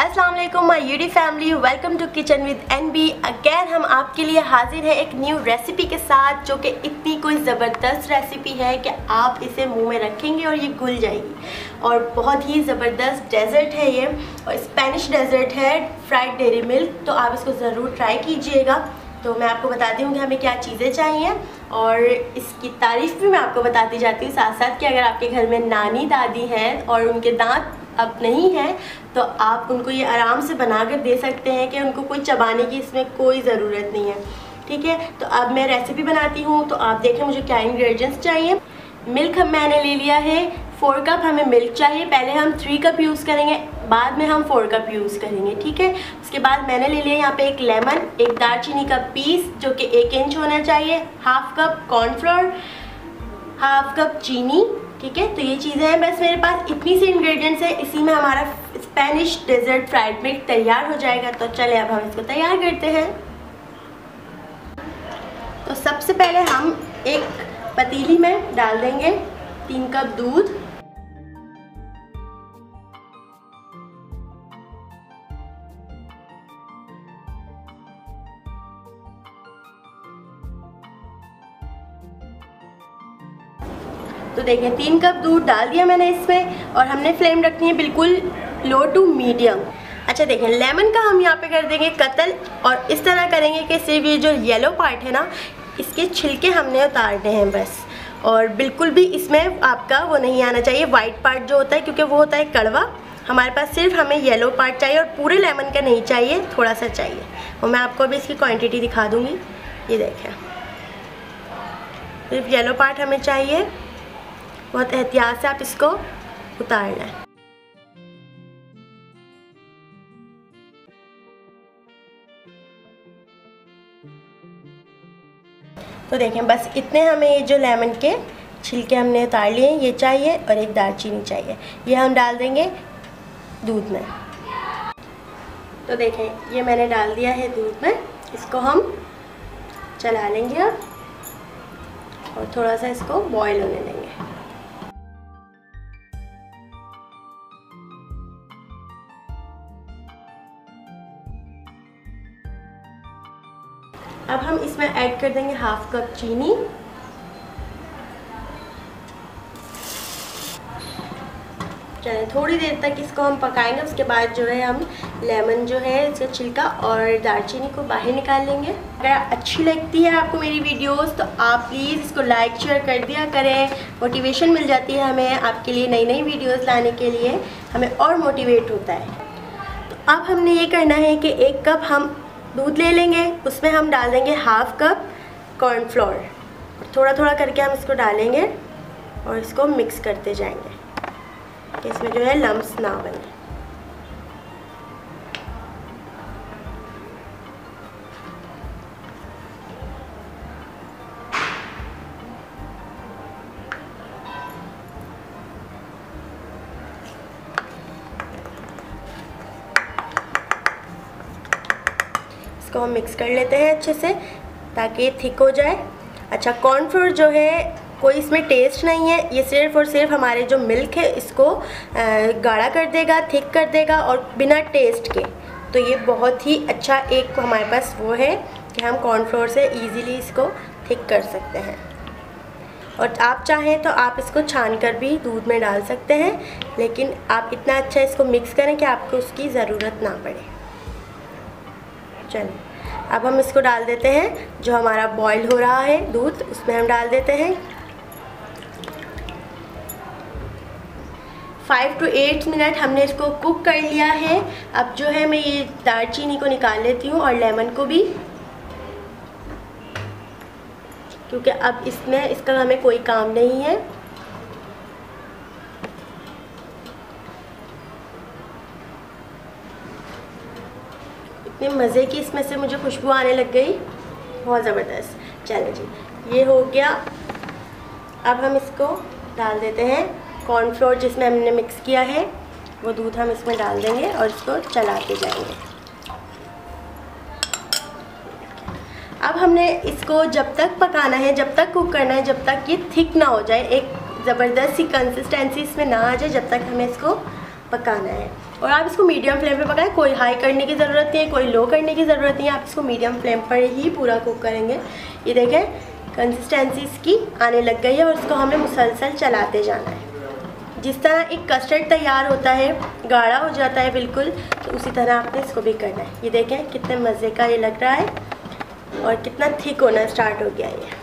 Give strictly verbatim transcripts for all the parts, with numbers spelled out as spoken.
अस्सलाम वालेकुम my YouTube family, welcome to kitchen with NB. Again हम आपके लिए हाजिर हैं एक न्यू रेसिपी के साथ, जो कि इतनी कोई ज़बरदस्त रेसिपी है कि आप इसे मुंह में रखेंगे और ये घुल जाएगी। और बहुत ही ज़बरदस्त डेजर्ट है ये, और स्पेनिश डेजर्ट है फ्राइड डेरी मिल्क, तो आप इसको ज़रूर ट्राई कीजिएगा। तो मैं आपको बताती हूँ कि हमें क्या चीज़ें चाहिए, और इसकी तारीफ़ भी मैं आपको बताती जाती हूँ साथ साथ कि अगर आपके घर में नानी दादी हैं और उनके दांत अब नहीं है तो आप उनको ये आराम से बना कर दे सकते हैं कि उनको कोई चबाने की इसमें कोई ज़रूरत नहीं है। ठीक है, तो अब मैं रेसिपी बनाती हूँ। तो आप देखें मुझे क्या इंग्रेडिएंट्स चाहिए। मिल्क हम मैंने ले लिया है, फोर कप हमें मिल्क चाहिए। पहले हम थ्री कप यूज़ करेंगे, बाद में हम फोर कप यूज़ करेंगे। ठीक है, उसके बाद मैंने ले लिया यहाँ पे एक लेमन, एक दालचीनी का पीस जो कि एक इंच होना चाहिए, half cup cornflour, half cup चीनी। ठीक है, तो ये चीज़ें हैं बस मेरे पास, इतनी सी इंग्रेडिएंट्स हैं, इसी में हमारा स्पेनिश डेजर्ट फ्राइड मिल्क तैयार हो जाएगा। तो चले अब हम इसको तैयार करते हैं। तो सबसे पहले हम एक पतीली में डाल देंगे तीन कप दूध। तो देखिए तीन कप दूध डाल दिया मैंने इसमें, और हमने फ्लेम रखनी है बिल्कुल लो टू मीडियम। अच्छा देखें, लेमन का हम यहाँ पे कर देंगे कतल, और इस तरह करेंगे कि सिर्फ ये जो येलो पार्ट है ना, इसके छिलके हमने उतारने हैं बस। और बिल्कुल भी इसमें आपका वो नहीं आना चाहिए वाइट पार्ट जो होता है, क्योंकि वो होता है कड़वा। हमारे पास सिर्फ हमें येलो पार्ट चाहिए, और पूरे लेमन का नहीं चाहिए, थोड़ा सा चाहिए। और मैं आपको अभी इसकी क्वान्टिटी दिखा दूँगी। ये देखें, सिर्फ येलो पार्ट हमें चाहिए, बहुत एहतियात से आप इसको उतारना है। तो देखें बस इतने हमें, ये जो लेमन के छिलके हमने उतार लिए, ये चाहिए, और एक दालचीनी चाहिए, ये हम डाल देंगे दूध में। तो देखें ये मैंने डाल दिया है दूध में, इसको हम चला लेंगे अब, और थोड़ा सा इसको बॉईल होने देंगे। अब हम इसमें ऐड कर देंगे हाफ कप चीनी, चलिए थोड़ी देर तक इसको हम पकाएंगे। उसके बाद जो है हम लेमन जो है इसका छिलका और दालचीनी को बाहर निकाल लेंगे। अगर अच्छी लगती है आपको मेरी वीडियोस तो आप प्लीज़ इसको लाइक शेयर कर दिया करें, मोटिवेशन मिल जाती है हमें आपके लिए नई नई वीडियोस लाने के लिए, हमें और मोटिवेट होता है। तो अब हमने ये करना है कि एक कप हम दूध ले लेंगे, उसमें हम डाल देंगे हाफ कप कॉर्नफ्लोर, थोड़ा थोड़ा करके हम इसको डालेंगे और इसको मिक्स करते जाएंगे कि इसमें जो है लम्प्स ना बने। इसको हम मिक्स कर लेते हैं अच्छे से ताकि ये थिक हो जाए। अच्छा, कॉर्नफ्लोर जो है कोई इसमें टेस्ट नहीं है, ये सिर्फ़ और सिर्फ हमारे जो मिल्क है इसको गाढ़ा कर देगा, थिक कर देगा, और बिना टेस्ट के। तो ये बहुत ही अच्छा एक हमारे पास वो है कि हम कॉर्नफ्लोर से इजीली इसको थिक कर सकते हैं। और आप चाहें तो आप इसको छान कर भी दूध में डाल सकते हैं, लेकिन आप इतना अच्छा इसको मिक्स करें कि आपको उसकी ज़रूरत ना पड़े। चलिए अब हम इसको डाल देते हैं, जो हमारा बॉईल हो रहा है दूध उसमें हम डाल देते हैं। फाइव टू एट मिनट हमने इसको कुक कर लिया है। अब जो है मैं ये दालचीनी को निकाल लेती हूँ और लेमन को भी, क्योंकि अब इसमें इसका हमें कोई काम नहीं है। इतने मज़े की इसमें से मुझे खुशबू आने लग गई, बहुत ज़बरदस्त। चलो जी, ये हो गया। अब हम इसको डाल देते हैं, कॉर्नफ्लोर जिसमें हमने मिक्स किया है वो दूध हम इसमें डाल देंगे और इसको चलाते जाएंगे। अब हमने इसको जब तक पकाना है, जब तक कुक करना है, जब तक ये थिक ना हो जाए, एक ज़बरदस्त सी कंसिस्टेंसी इसमें ना आ जाए, जब तक हमें इसको पकाना है। और आप इसको मीडियम फ्लेम पे पकाएं, कोई हाई करने की ज़रूरत नहीं है, कोई लो करने की ज़रूरत नहीं है। आप इसको मीडियम फ्लेम पर ही पूरा कुक करेंगे। ये देखें कंसिस्टेंसी इसकी आने लग गई है और इसको हमें मुसलसल चलाते जाना है। जिस तरह एक कस्टर्ड तैयार होता है, गाढ़ा हो जाता है बिल्कुल, तो उसी तरह आपने इसको भी करना है। ये देखें कितने मज़े का ये लग रहा है और कितना थिक होना स्टार्ट हो गया ये।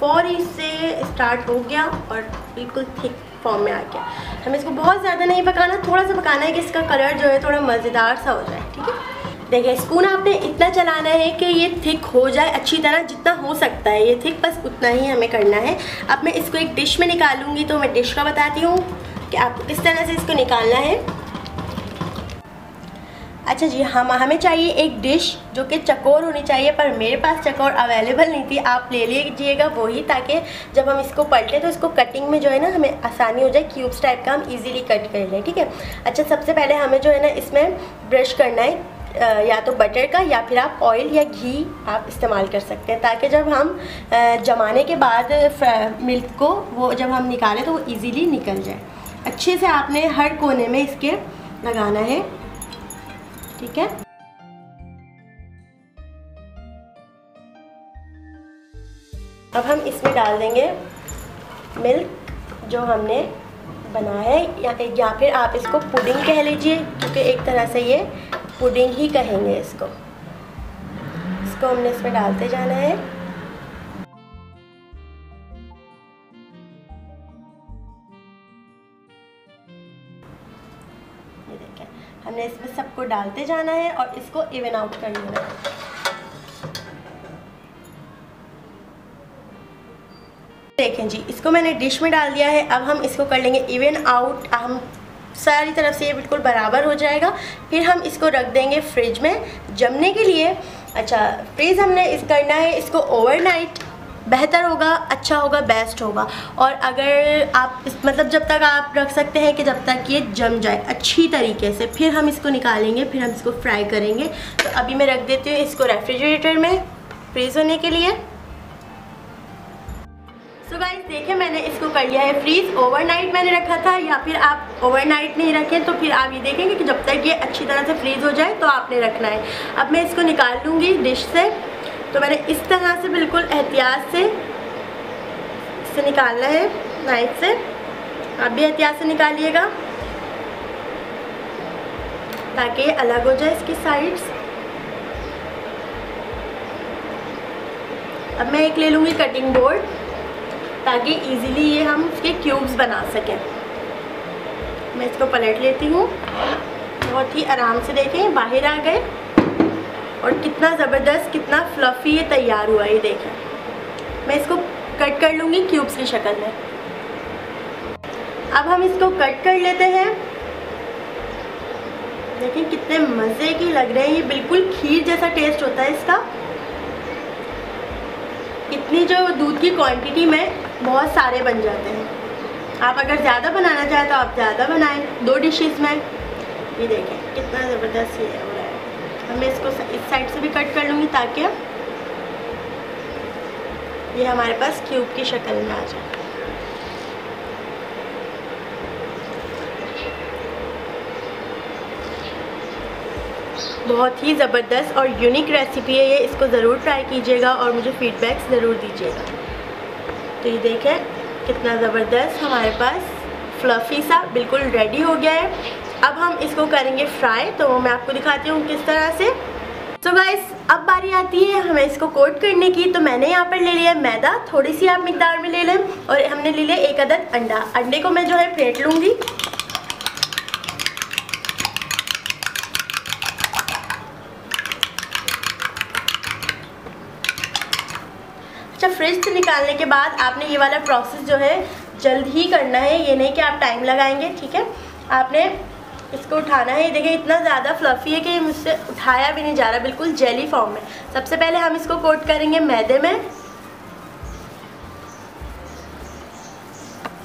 फौरी से स्टार्ट हो गया और बिल्कुल थिक फॉर्म में आ गया। हमें इसको बहुत ज़्यादा नहीं पकाना, थोड़ा सा पकाना है कि इसका कलर जो है थोड़ा मज़ेदार सा हो जाए। ठीक है, देखिए स्पून आपने इतना चलाना है कि ये थिक हो जाए अच्छी तरह, जितना हो सकता है ये थिक, बस उतना ही हमें करना है। अब मैं इसको एक डिश में निकालूंगी तो मैं डिश का बताती हूँ कि आपको किस तरह से इसको निकालना है। अच्छा जी, हम हमें चाहिए एक डिश जो कि चकोर होनी चाहिए, पर मेरे पास चकोर अवेलेबल नहीं थी। आप ले लीजिएगा वही, ताकि जब हम इसको पलटे तो इसको कटिंग में जो है ना हमें आसानी हो जाए, क्यूब्स टाइप का हम इजीली कट कर लें। ठीक है, अच्छा सबसे पहले हमें जो है ना इसमें ब्रश करना है, या तो बटर का या फिर आप ऑयल या घी आप इस्तेमाल कर सकते हैं, ताकि जब हम जमाने के बाद मिल्क को वो जब हम निकालें तो वो ईज़िली निकल जाए। अच्छे से आपने हर कोने में इसके लगाना है। ठीक है, अब हम इसमें डाल देंगे मिल्क जो हमने बनाया है, या, या फिर आप इसको पुडिंग कह लीजिए, क्योंकि एक तरह से ये पुडिंग ही कहेंगे इसको। इसको हमने इसमें डालते जाना है। ये देखिए हमने इसमें सबको डालते जाना है और इसको इवन आउट कर लेना है। देखें जी, इसको मैंने डिश में डाल दिया है। अब हम इसको कर लेंगे इवन आउट, हम सारी तरफ से ये बिल्कुल बराबर हो जाएगा। फिर हम इसको रख देंगे फ्रिज में जमने के लिए। अच्छा, फ्रीज हमने इस करना है इसको ओवरनाइट, बेहतर होगा, अच्छा होगा, बेस्ट होगा। और अगर आप इस मतलब जब तक आप रख सकते हैं कि जब तक ये जम जाए अच्छी तरीके से, फिर हम इसको निकालेंगे, फिर हम इसको फ्राई करेंगे। तो अभी मैं रख देती हूँ इसको रेफ्रिजरेटर में फ्रीज होने के लिए। सो गाइस देखिए मैंने इसको कर लिया है फ्रीज़। ओवरनाइट मैंने रखा था, या फिर आप ओवरनाइट नहीं रखें तो फिर आप ये देखेंगे कि जब तक ये अच्छी तरह से फ्रीज़ हो जाए तो आपने रखना है। अब मैं इसको निकाल लूँगी डिश से। तो मैंने इस तरह से बिल्कुल एहतियात से इसे निकालना है नाइफ से। आप भी एहतियात से निकालिएगा ताकि ये अलग हो जाए इसकी साइड्स। अब मैं एक ले लूँगी कटिंग बोर्ड, ताकि इजीली ये हम इसके क्यूब्स बना सकें। मैं इसको पलट लेती हूँ बहुत ही आराम से। देखें बाहर आ गए और कितना ज़बरदस्त, कितना फ्लफ़ी ये तैयार हुआ है। ये देखें मैं इसको कट कर लूँगी क्यूब्स की शक्ल में। अब हम इसको कट कर लेते हैं। देखिए कितने मज़े की लग रहे हैं ये, बिल्कुल खीर जैसा टेस्ट होता है इसका। इतनी जो दूध की क्वांटिटी में बहुत सारे बन जाते हैं। आप अगर ज़्यादा बनाना चाहें तो आप ज़्यादा बनाएं दो डिशेज़ में। ये देखें कितना ज़बरदस्त ये हो रहा है। मैं इसको इस साइड से भी कट कर लूँगी ताकि ये हमारे पास क्यूब की शक्ल में आ जाए। बहुत ही ज़बरदस्त और यूनिक रेसिपी है ये, इसको ज़रूर ट्राई कीजिएगा और मुझे फीडबैक्स ज़रूर दीजिएगा। तो ये देखें कितना ज़बरदस्त हमारे पास फ्लफ़ी सा बिल्कुल रेडी हो गया है। अब हम इसको करेंगे फ्राई, तो मैं आपको दिखाती हूँ किस तरह से। सो गाइस अब बारी आती है हमें इसको कोट करने की। तो मैंने यहाँ पर ले लिया मैदा, थोड़ी सी आप मिकदार में ले लें, और हमने ले लिया एक अदद अंडा। अंडे को मैं जो है फेंट लूँगी। अच्छा, फ्रिज से निकालने के बाद आपने ये वाला प्रोसेस जो है जल्द ही करना है, ये नहीं कि आप टाइम लगाएंगे। ठीक है, आपने इसको उठाना है। देखिए इतना ज़्यादा फ्लफ़ी है कि मुझसे उठाया भी नहीं जा रहा, बिल्कुल जेली फॉर्म में। सबसे पहले हम इसको कोट करेंगे मैदे में।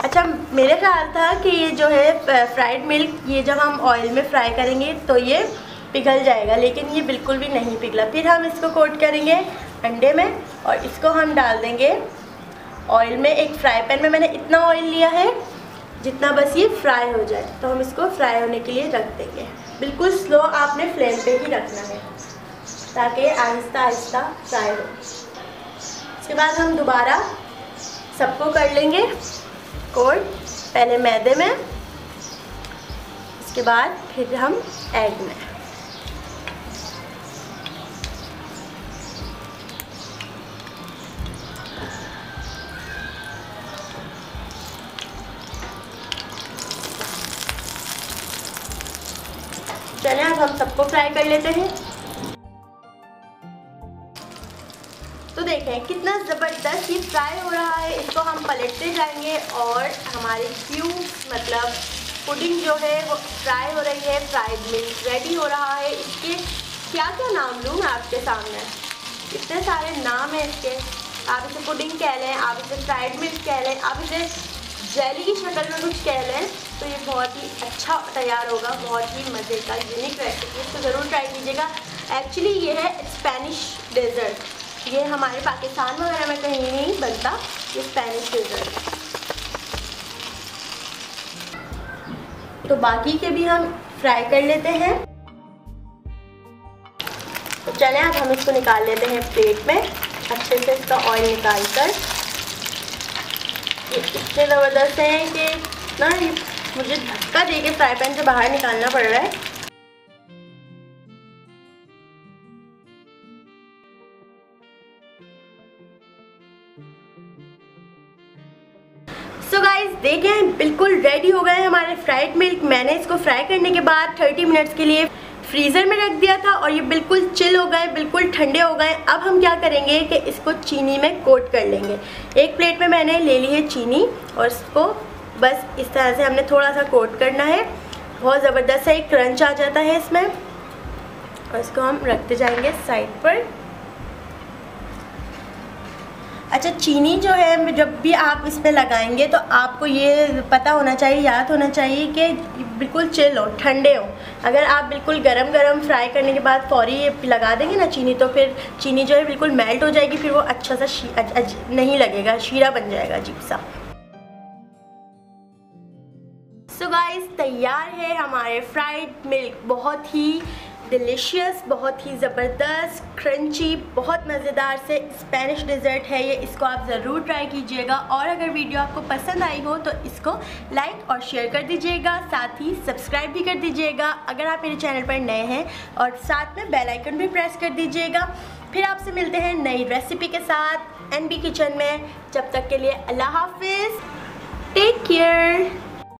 अच्छा, मेरे ख्याल था कि ये जो है फ्राइड मिल्क, ये जब हम ऑयल में फ्राई करेंगे तो ये पिघल जाएगा, लेकिन ये बिल्कुल भी नहीं पिघला। फिर हम इसको कोट करेंगे अंडे में और इसको हम डाल देंगे ऑयल में। एक फ्राई पैन में मैंने इतना ऑयल लिया है जितना बस ये फ्राई हो जाए। तो हम इसको फ्राई होने के लिए रख देंगे। बिल्कुल स्लो आपने फ्लेम पे ही रखना है ताकि आहिस्ता आहिस्ता फ्राई हो। इसके बाद हम दोबारा सबको कर लेंगे कोट, पहले मैदे में, इसके बाद फिर हम एग में। चले अब हम सबको फ्राई कर लेते हैं। तो देखें कितना ज़बरदस्त ये फ्राई हो रहा है। इसको हम पलटते जाएंगे और हमारी क्यूब्स मतलब पुडिंग जो है वो फ्राई हो रही है। फ्राइड मिल्क रेडी हो रहा है। इसके क्या क्या नाम लूँ मैं आपके सामने, इतने सारे नाम हैं इसके। आप इसे पुडिंग कह लें, आप इसे फ्राइड मिल्क कह लें, आप इसे जेली की शक्ल में कुछ कह लें, तो ये बहुत ही अच्छा तैयार होगा। बहुत ही मज़े का यूनिक रेसिपी, इसको ज़रूर ट्राई कीजिएगा। एक्चुअली ये है स्पेनिश डेजर्ट, ये हमारे पाकिस्तान वगैरह में कहीं नहीं बनता ये स्पेनिश डेजर्ट। तो बाकी के भी हम फ्राई कर लेते हैं। तो चलें अब हम इसको निकाल लेते हैं प्लेट में, अच्छे से इसका ऑयल निकाल कर। ये इतने ज़बरदस्त हैं कि ना ये मुझे धक्का दे के फ्राई पैन से बाहर निकालना पड़ रहा है। सो गाइज देखें बिल्कुल रेडी हो गए हमारे फ्राइड मिल्क। मैंने इसको फ्राई करने के बाद तीस मिनट्स के लिए फ्रीज़र में रख दिया था और ये बिल्कुल चिल हो गए, बिल्कुल ठंडे हो गए। अब हम क्या करेंगे कि इसको चीनी में कोट कर लेंगे। एक प्लेट में मैंने ले ली है चीनी और इसको बस इस तरह से हमने थोड़ा सा कोट करना है। बहुत ज़बरदस्त है, एक क्रंच आ जाता है इसमें। और इसको हम रखते जाएंगे साइड पर। अच्छा, चीनी जो है जब भी आप इस पर लगाएंगे तो आपको ये पता होना चाहिए, याद होना चाहिए कि बिल्कुल चिल हो, ठंडे हो। अगर आप बिल्कुल गरम गरम फ्राई करने के बाद फौरी ये लगा देंगे ना चीनी, तो फिर चीनी जो है बिल्कुल मेल्ट हो जाएगी, फिर वो अच्छा सा शी, अज, अज, नहीं लगेगा, शीरा बन जाएगा अजीब सा। सो गाइस तैयार है हमारे फ्राइड मिल्क। बहुत ही डिलीशियस, बहुत ही ज़बरदस्त, क्रंची, बहुत मज़ेदार से स्पेनिश डिज़र्ट है ये। इसको आप ज़रूर ट्राई कीजिएगा और अगर वीडियो आपको पसंद आई हो तो इसको लाइक और शेयर कर दीजिएगा, साथ ही सब्सक्राइब भी कर दीजिएगा अगर आप मेरे चैनल पर नए हैं, और साथ में बेल आइकन भी प्रेस कर दीजिएगा। फिर आपसे मिलते हैं नई रेसिपी के साथ एन बी किचन में। जब तक के लिए अल्लाह हाफिज़, टेक केयर।